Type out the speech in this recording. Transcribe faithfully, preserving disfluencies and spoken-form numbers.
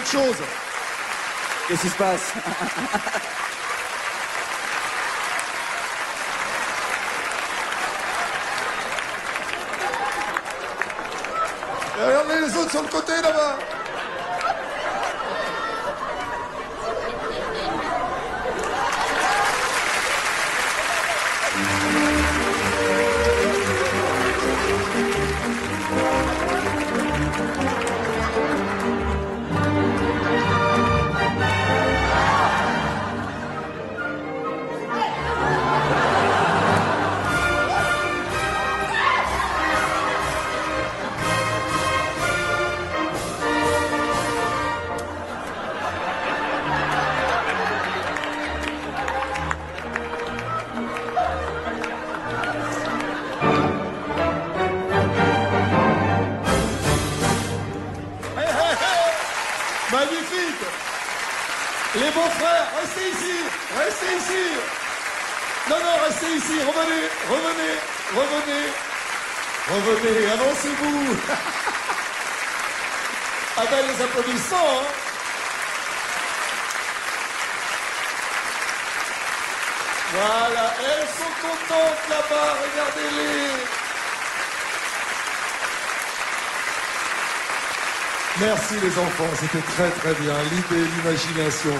quelque chose. Qu'est-ce qui se passe? Regardez les autres sur le côté, là-bas. Magnifique. Les beaux frères, restez ici, restez ici. Non, non, restez ici, revenez, revenez, revenez, revenez, avancez-vous. Ah ben les applaudissants, hein. Voilà, elles sont contentes là-bas, regardez-les. Merci les enfants, c'était très très bien, l'idée, l'imagination.